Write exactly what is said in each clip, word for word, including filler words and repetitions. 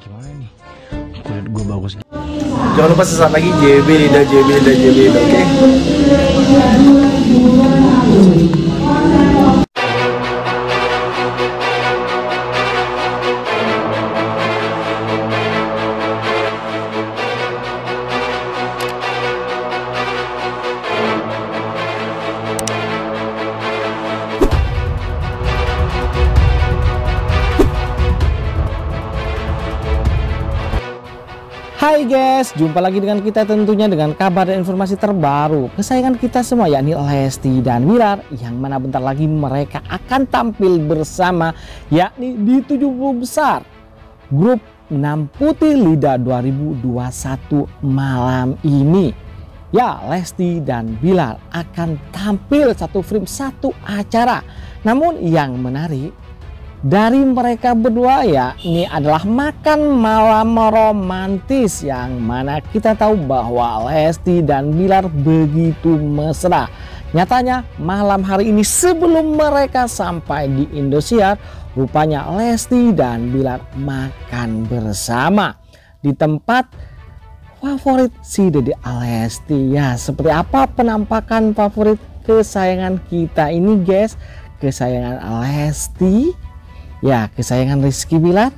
Gimana nih? Kulit gue bagus. Jangan lupa sesaat lagi J B Lidah, J B Lidah, J B Lidah, oke? Okay? Hai guys, jumpa lagi dengan kita tentunya dengan kabar dan informasi terbaru kesayangan kita semua, yakni Lesti dan Billar, yang mana bentar lagi mereka akan tampil bersama yakni di tujuh puluh besar grup enam Putih Lidah dua ribu dua puluh satu malam ini. Ya, Lesti dan Billar akan tampil satu frame satu acara. Namun yang menarik dari mereka berdua ya, ini adalah makan malam romantis, yang mana kita tahu bahwa Lesti dan Billar begitu mesra. Nyatanya malam hari ini sebelum mereka sampai di Indosiar, rupanya Lesti dan Billar makan bersama di tempat favorit si Dede Lesti. Ya, seperti apa penampakan favorit kesayangan kita ini guys? Kesayangan Lesti, ya, kesayangan Rizky Billar,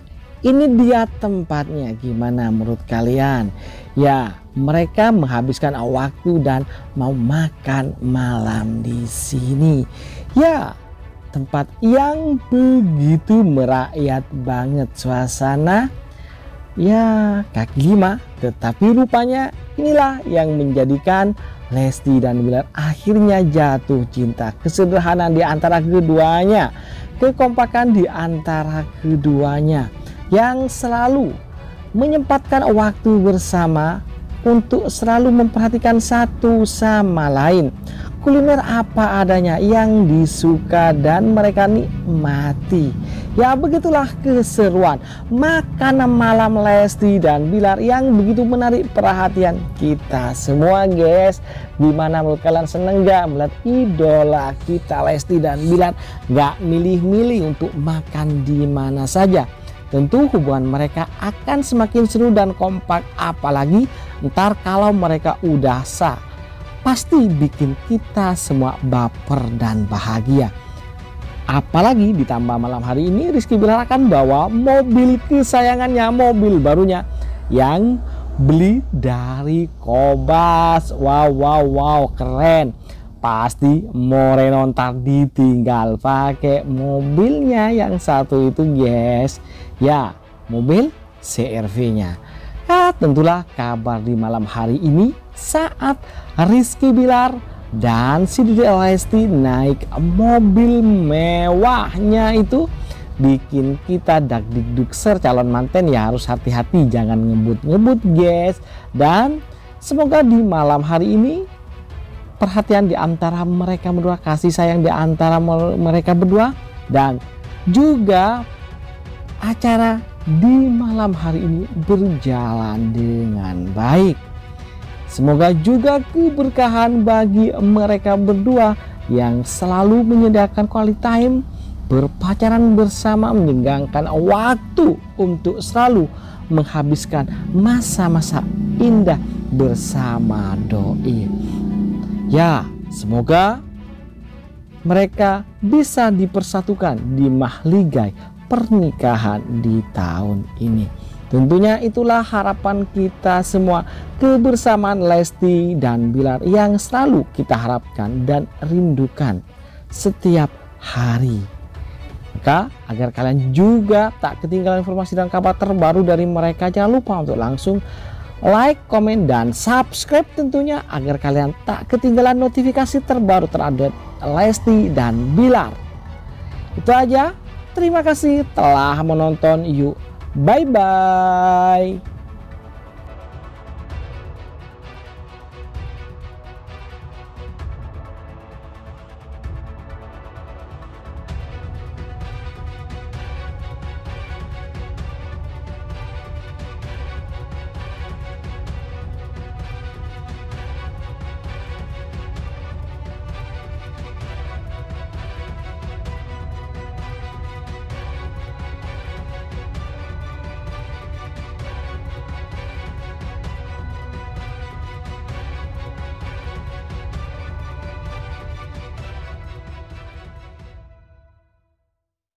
ini dia tempatnya. Gimana menurut kalian? Ya, mereka menghabiskan waktu dan mau makan malam di sini. Ya, tempat yang begitu merakyat banget suasana. Ya, kaki lima. Tetapi rupanya inilah yang menjadikan Lesti dan Billar akhirnya jatuh cinta. Kesederhanaan di antara keduanya, kekompakan di antara keduanya yang selalu menyempatkan waktu bersama untuk selalu memperhatikan satu sama lain. Kuliner apa adanya yang disuka dan mereka nikmati. Ya, begitulah keseruan makan malam Lesti dan Billar yang begitu menarik perhatian kita semua guys. Gimana menurut kalian, seneng gak melihat idola kita Lesti dan Billar gak milih-milih untuk makan di mana saja? Tentu hubungan mereka akan semakin seru dan kompak, apalagi ntar kalau mereka udah sah, pasti bikin kita semua baper dan bahagia. Apalagi ditambah malam hari ini Rizky Billar akan bawa mobil kesayangannya, mobil barunya yang beli dari Kobas. Wow, wow, wow, keren. Pasti Moreno ntar ditinggal pakai mobilnya yang satu itu guys. Ya, mobil C R V-nya. Ya, tentulah kabar di malam hari ini saat Rizky Billar dan si Dede Lesti naik mobil mewahnya itu bikin kita dagdikdukser. Calon manten ya harus hati-hati, jangan ngebut-ngebut guys. Dan semoga di malam hari ini perhatian di antara mereka berdua, kasih sayang di antara mereka berdua, dan juga acara di malam hari ini berjalan dengan baik. Semoga juga keberkahan bagi mereka berdua yang selalu menyediakan quality time berpacaran bersama, menyenggang waktu untuk selalu menghabiskan masa-masa indah bersama doi. Ya, semoga mereka bisa dipersatukan di mahligai pernikahan di tahun ini. Tentunya itulah harapan kita semua, kebersamaan Lesti dan Billar yang selalu kita harapkan dan rindukan setiap hari. Maka agar kalian juga tak ketinggalan informasi dan kabar terbaru dari mereka, jangan lupa untuk langsung like, komen, dan subscribe tentunya, agar kalian tak ketinggalan notifikasi terbaru terhadap Lesti dan Billar. Itu aja, terima kasih telah menonton, yuk bye-bye.